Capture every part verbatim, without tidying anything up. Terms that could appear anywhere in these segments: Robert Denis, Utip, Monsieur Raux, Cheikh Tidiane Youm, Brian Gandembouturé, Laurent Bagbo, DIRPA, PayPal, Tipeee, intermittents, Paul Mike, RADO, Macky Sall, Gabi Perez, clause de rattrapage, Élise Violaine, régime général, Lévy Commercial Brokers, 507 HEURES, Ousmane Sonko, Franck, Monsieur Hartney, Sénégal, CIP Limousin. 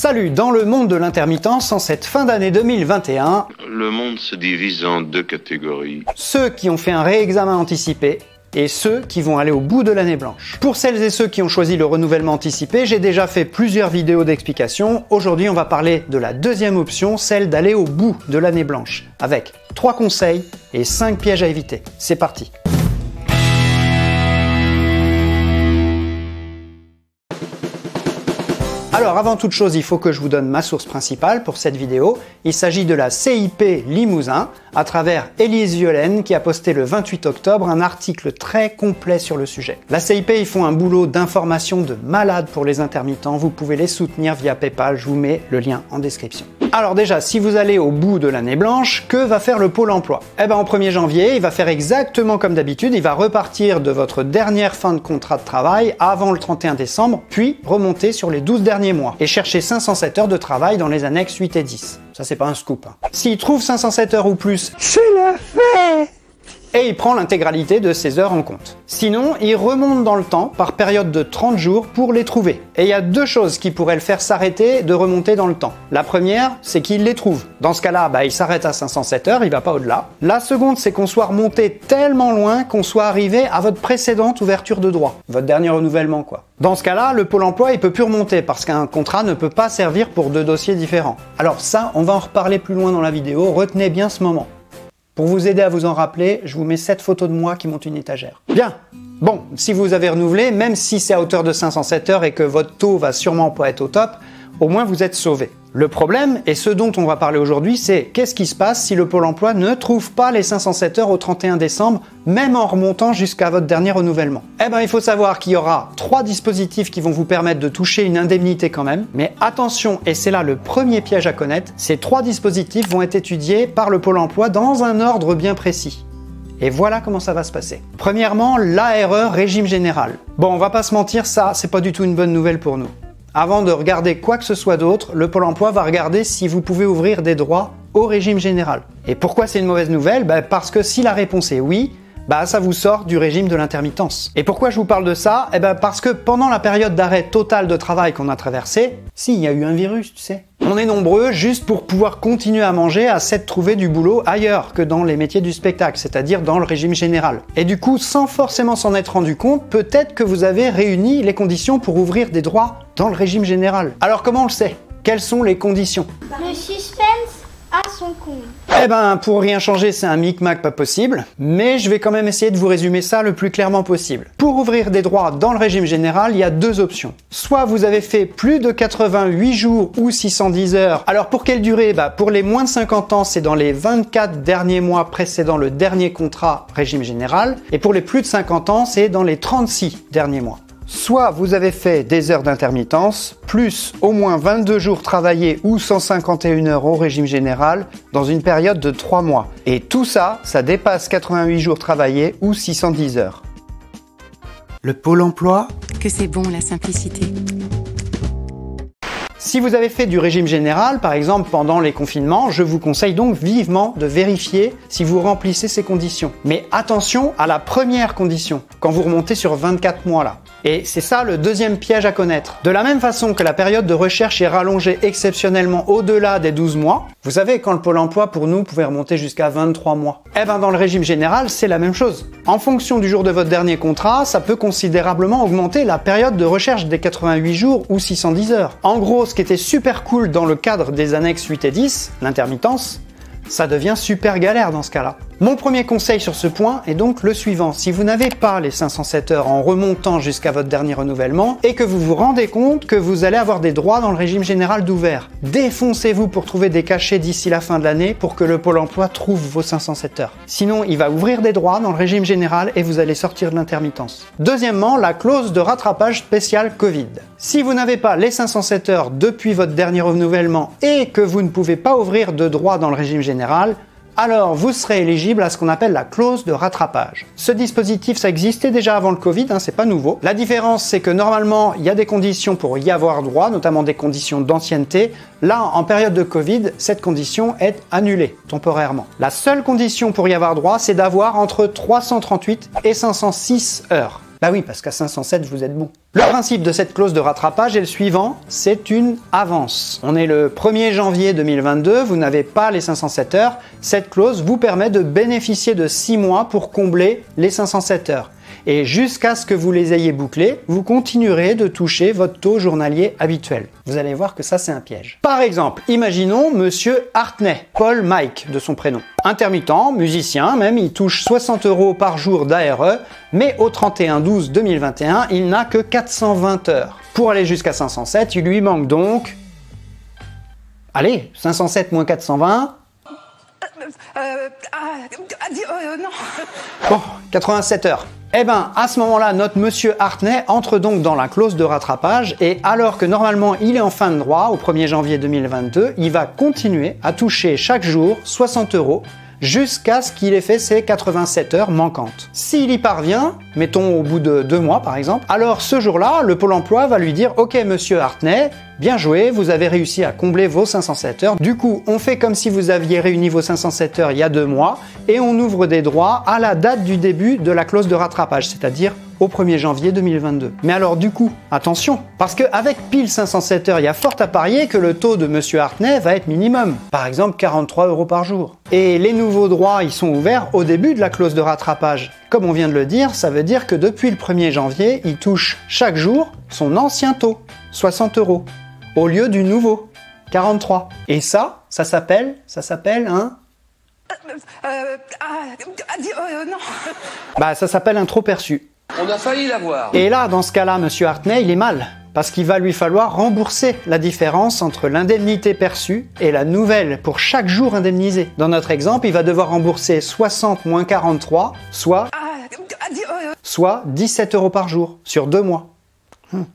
Salut, dans le monde de l'intermittence, en cette fin d'année deux mille vingt et un... Le monde se divise en deux catégories. Ceux qui ont fait un réexamen anticipé et ceux qui vont aller au bout de l'année blanche. Pour celles et ceux qui ont choisi le renouvellement anticipé, j'ai déjà fait plusieurs vidéos d'explications. Aujourd'hui, on va parler de la deuxième option, celle d'aller au bout de l'année blanche, avec trois conseils et cinq pièges à éviter. C'est parti. Alors avant toute chose, il faut que je vous donne ma source principale pour cette vidéo. Il s'agit de la C I P Limousin, à travers Élise Violaine qui a posté le vingt-huit octobre un article très complet sur le sujet. La C I P, ils font un boulot d'information de malade pour les intermittents, vous pouvez les soutenir via PayPal, je vous mets le lien en description. Alors déjà, si vous allez au bout de l'année blanche, que va faire le Pôle emploi? Eh ben en premier janvier, il va faire exactement comme d'habitude, il va repartir de votre dernière fin de contrat de travail avant le trente et un décembre, puis remonter sur les douze derniers mois et chercher cinq cent sept heures de travail dans les annexes huit et dix. Ça, c'est pas un scoop, hein. S'il trouve cinq cent sept heures ou plus, je le fais! Et il prend l'intégralité de ces heures en compte. Sinon, il remonte dans le temps par période de trente jours pour les trouver. Et il y a deux choses qui pourraient le faire s'arrêter de remonter dans le temps. La première, c'est qu'il les trouve. Dans ce cas-là, bah, il s'arrête à cinq cent sept heures, il va pas au-delà. La seconde, c'est qu'on soit remonté tellement loin qu'on soit arrivé à votre précédente ouverture de droit. Votre dernier renouvellement, quoi. Dans ce cas-là, le Pôle emploi, il peut plus remonter parce qu'un contrat ne peut pas servir pour deux dossiers différents. Alors ça, on va en reparler plus loin dans la vidéo, retenez bien ce moment. Pour vous aider à vous en rappeler, je vous mets cette photo de moi qui monte une étagère. Bien. Bon, si vous avez renouvelé, même si c'est à hauteur de cinq cent sept heures et que votre taux va sûrement pas être au top, au moins vous êtes sauvé. Le problème, et ce dont on va parler aujourd'hui, c'est qu'est-ce qui se passe si le Pôle emploi ne trouve pas les cinq cent sept heures au trente et un décembre, même en remontant jusqu'à votre dernier renouvellement? Eh ben, il faut savoir qu'il y aura trois dispositifs qui vont vous permettre de toucher une indemnité quand même, mais attention, et c'est là le premier piège à connaître, ces trois dispositifs vont être étudiés par le Pôle emploi dans un ordre bien précis. Et voilà comment ça va se passer. Premièrement, l'A R E, régime général. Bon, on va pas se mentir, ça, c'est pas du tout une bonne nouvelle pour nous. Avant de regarder quoi que ce soit d'autre, le Pôle emploi va regarder si vous pouvez ouvrir des droits au régime général. Et pourquoi c'est une mauvaise nouvelle? Bah parce que si la réponse est oui, bah ça vous sort du régime de l'intermittence. Et pourquoi je vous parle de ça? Eh bah parce que pendant la période d'arrêt total de travail qu'on a traversée, si, il y a eu un virus, tu sais. On est nombreux juste pour pouvoir continuer à manger à s'être trouvé du boulot ailleurs que dans les métiers du spectacle, c'est-à-dire dans le régime général. Et du coup, sans forcément s'en être rendu compte, peut-être que vous avez réuni les conditions pour ouvrir des droits dans le régime général. Alors comment on le sait? Quelles sont les conditions? Le suspense à son compte. Eh ben, pour rien changer, c'est un micmac pas possible, mais je vais quand même essayer de vous résumer ça le plus clairement possible. Pour ouvrir des droits dans le régime général, il y a deux options. Soit vous avez fait plus de quatre-vingt-huit jours ou six cent dix heures. Alors pour quelle durée? Bah, pour les moins de cinquante ans, c'est dans les vingt-quatre derniers mois précédant le dernier contrat régime général. Et pour les plus de cinquante ans, c'est dans les trente-six derniers mois. Soit vous avez fait des heures d'intermittence, plus au moins vingt-deux jours travaillés ou cent cinquante et une heures au régime général dans une période de trois mois. Et tout ça, ça dépasse quatre-vingt-huit jours travaillés ou six cent dix heures. Le Pôle emploi. Que c'est bon la simplicité. Si vous avez fait du régime général, par exemple pendant les confinements, je vous conseille donc vivement de vérifier si vous remplissez ces conditions. Mais attention à la première condition, quand vous remontez sur vingt-quatre mois là. Et c'est ça le deuxième piège à connaître. De la même façon que la période de recherche est rallongée exceptionnellement au-delà des douze mois, vous savez, quand le Pôle emploi pour nous pouvait remonter jusqu'à vingt-trois mois. Eh ben dans le régime général, c'est la même chose. En fonction du jour de votre dernier contrat, ça peut considérablement augmenter la période de recherche des quatre-vingt-huit jours ou six cent dix heures. En gros, ce qui était super cool dans le cadre des annexes huit et dix, l'intermittence, ça devient super galère dans ce cas-là. Mon premier conseil sur ce point est donc le suivant. Si vous n'avez pas les cinq cent sept heures en remontant jusqu'à votre dernier renouvellement et que vous vous rendez compte que vous allez avoir des droits dans le régime général d'ouvert, défoncez-vous pour trouver des cachets d'ici la fin de l'année pour que le Pôle emploi trouve vos cinq cent sept heures. Sinon, il va ouvrir des droits dans le régime général et vous allez sortir de l'intermittence. Deuxièmement, la clause de rattrapage spécial Covid. Si vous n'avez pas les cinq cent sept heures depuis votre dernier renouvellement et que vous ne pouvez pas ouvrir de droits dans le régime général, alors vous serez éligible à ce qu'on appelle la clause de rattrapage. Ce dispositif, ça existait déjà avant le Covid, hein, c'est pas nouveau. La différence, c'est que normalement, il y a des conditions pour y avoir droit, notamment des conditions d'ancienneté. Là, en période de Covid, cette condition est annulée, temporairement. La seule condition pour y avoir droit, c'est d'avoir entre trois cent trente-huit et cinq cent six heures. Bah oui, parce qu'à cinq cent sept, vous êtes bon. Le principe de cette clause de rattrapage est le suivant, c'est une avance. On est le premier janvier deux mille vingt-deux, vous n'avez pas les cinq cent sept heures, cette clause vous permet de bénéficier de six mois pour combler les cinq cent sept heures. Et jusqu'à ce que vous les ayez bouclés, vous continuerez de toucher votre taux journalier habituel. Vous allez voir que ça, c'est un piège. Par exemple, imaginons Monsieur Hartney, Paul Mike de son prénom. Intermittent, musicien même, il touche soixante euros par jour d'A R E, mais au trente et un douze deux mille vingt et un, il n'a que quatre cent vingt heures. Pour aller jusqu'à cinq cent sept, il lui manque donc... Allez, cinq cent sept moins quatre cent vingt... Euh, euh, euh, non. Bon, quatre-vingt-sept heures. Eh ben, à ce moment-là, notre Monsieur Hartney entre donc dans la clause de rattrapage et alors que normalement il est en fin de droit au premier janvier deux mille vingt-deux, il va continuer à toucher chaque jour soixante euros jusqu'à ce qu'il ait fait ses quatre-vingt-sept heures manquantes. S'il y parvient, mettons au bout de deux mois par exemple, alors ce jour-là, le Pôle emploi va lui dire « Ok, Monsieur Hartney, bien joué, vous avez réussi à combler vos cinq cent sept heures. Du coup, on fait comme si vous aviez réuni vos cinq cent sept heures il y a deux mois et on ouvre des droits à la date du début de la clause de rattrapage, c'est-à-dire au premier janvier deux mille vingt-deux. Mais alors du coup, attention, parce qu'avec pile cinq cent sept heures, il y a fort à parier que le taux de Monsieur Hartney va être minimum, par exemple quarante-trois euros par jour. Et les nouveaux droits, ils sont ouverts au début de la clause de rattrapage. Comme on vient de le dire, ça veut dire que depuis le premier janvier, il touche chaque jour son ancien taux, soixante euros. Au lieu du nouveau, quarante-trois. Et ça, ça s'appelle, ça s'appelle un... Euh, euh, non. Bah, ça s'appelle un trop perçu. On a failli l'avoir. Et là, dans ce cas-là, Monsieur Hartney, il est mal. Parce qu'il va lui falloir rembourser la différence entre l'indemnité perçue et la nouvelle pour chaque jour indemnisé. Dans notre exemple, il va devoir rembourser soixante moins quarante-trois, soit... soit dix-sept euros par jour, sur deux mois. Hum,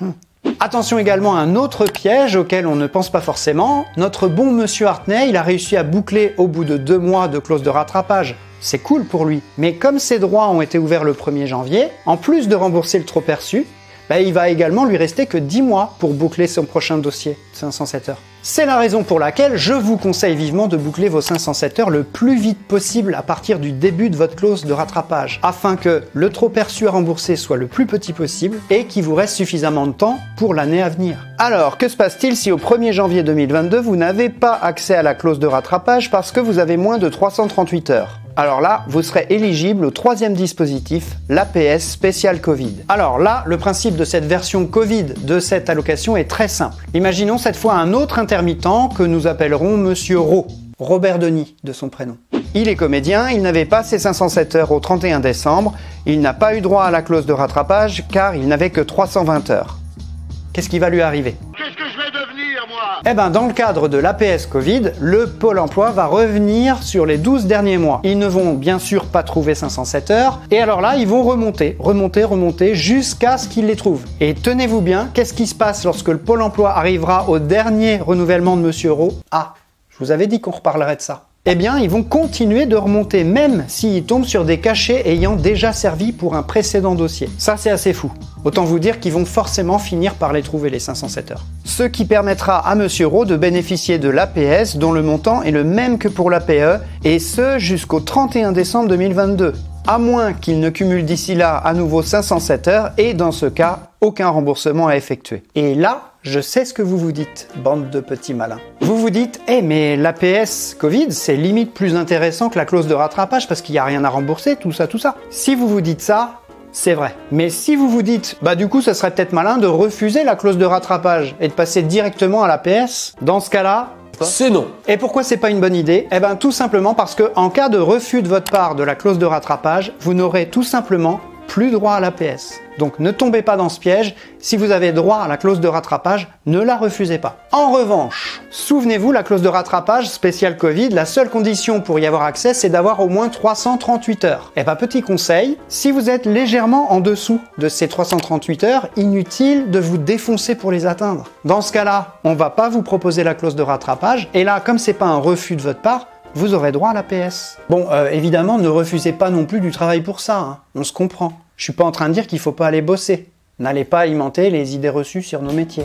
hum. Attention également à un autre piège auquel on ne pense pas forcément. Notre bon Monsieur Hartney, il a réussi à boucler au bout de deux mois de clause de rattrapage. C'est cool pour lui. Mais comme ses droits ont été ouverts le premier janvier, en plus de rembourser le trop perçu, bah, il va également lui rester que dix mois pour boucler son prochain dossier, cinq cent sept heures. C'est la raison pour laquelle je vous conseille vivement de boucler vos cinq cent sept heures le plus vite possible à partir du début de votre clause de rattrapage, afin que le trop perçu à rembourser soit le plus petit possible et qu'il vous reste suffisamment de temps pour l'année à venir. Alors, que se passe-t-il si au premier janvier deux mille vingt-deux, vous n'avez pas accès à la clause de rattrapage parce que vous avez moins de trois cent trente-huit heures? Alors là, vous serez éligible au troisième dispositif, l'A P S spécial Covid. Alors là, le principe de cette version Covid de cette allocation est très simple. Imaginons cette fois un autre intermittent que nous appellerons Monsieur Raux, Robert Denis de son prénom. Il est comédien, il n'avait pas ses cinq cent sept heures au trente et un décembre, il n'a pas eu droit à la clause de rattrapage car il n'avait que trois cent vingt heures. Qu'est-ce qui va lui arriver ? Qu'est-ce que je vais devenir, moi ? Eh ben, dans le cadre de l'A P S Covid, le Pôle emploi va revenir sur les douze derniers mois. Ils ne vont bien sûr pas trouver cinq cent sept heures, et alors là, ils vont remonter, remonter, remonter, jusqu'à ce qu'ils les trouvent. Et tenez-vous bien, qu'est-ce qui se passe lorsque le Pôle emploi arrivera au dernier renouvellement de Monsieur Raux? Ah, je vous avais dit qu'on reparlerait de ça. Eh bien, ils vont continuer de remonter, même s'ils tombent sur des cachets ayant déjà servi pour un précédent dossier. Ça, c'est assez fou. Autant vous dire qu'ils vont forcément finir par les trouver, les cinq cent sept heures. Ce qui permettra à Monsieur Raux de bénéficier de l'A P S, dont le montant est le même que pour l'A P E, et ce, jusqu'au trente et un décembre deux mille vingt-deux. À moins qu'il ne cumule d'ici là à nouveau cinq cent sept heures, et dans ce cas, aucun remboursement à effectuer. Et là, je sais ce que vous vous dites, bande de petits malins. Vous vous dites, eh hey, mais l'A P S Covid, c'est limite plus intéressant que la clause de rattrapage parce qu'il n'y a rien à rembourser, tout ça, tout ça. Si vous vous dites ça, c'est vrai. Mais si vous vous dites, bah du coup, ça serait peut-être malin de refuser la clause de rattrapage et de passer directement à l'A P S, dans ce cas-là, c'est non. Et pourquoi c'est pas une bonne idée? Eh ben tout simplement parce que en cas de refus de votre part de la clause de rattrapage, vous n'aurez tout simplement plus droit à l'A P S. Donc ne tombez pas dans ce piège, si vous avez droit à la clause de rattrapage, ne la refusez pas. En revanche, souvenez-vous, la clause de rattrapage spéciale Covid, la seule condition pour y avoir accès, c'est d'avoir au moins trois cent trente-huit heures. Et bah petit conseil, si vous êtes légèrement en dessous de ces trois cent trente-huit heures, inutile de vous défoncer pour les atteindre. Dans ce cas-là, on va pas vous proposer la clause de rattrapage, et là, comme c'est pas un refus de votre part, vous aurez droit à l'A P S. Bon, euh, évidemment, ne refusez pas non plus du travail pour ça, hein. On se comprend. Je suis pas en train de dire qu'il faut pas aller bosser. N'allez pas alimenter les idées reçues sur nos métiers.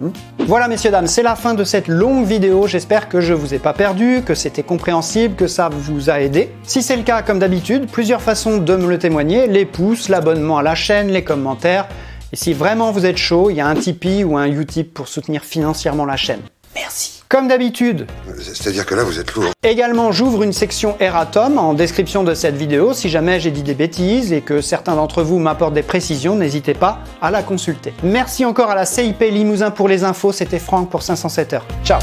Hmm ? Voilà messieurs, dames, c'est la fin de cette longue vidéo. J'espère que je vous ai pas perdu, que c'était compréhensible, que ça vous a aidé. Si c'est le cas, comme d'habitude, plusieurs façons de me le témoigner. Les pouces, l'abonnement à la chaîne, les commentaires... Et si vraiment vous êtes chaud, il y a un Tipeee ou un Utip pour soutenir financièrement la chaîne. Merci. Comme d'habitude. C'est-à-dire que là, vous êtes lourd. Également, j'ouvre une section erratum en description de cette vidéo. Si jamais j'ai dit des bêtises et que certains d'entre vous m'apportent des précisions, n'hésitez pas à la consulter. Merci encore à la C I P Limousin pour les infos. C'était Franck pour cinq cent sept heures. Ciao.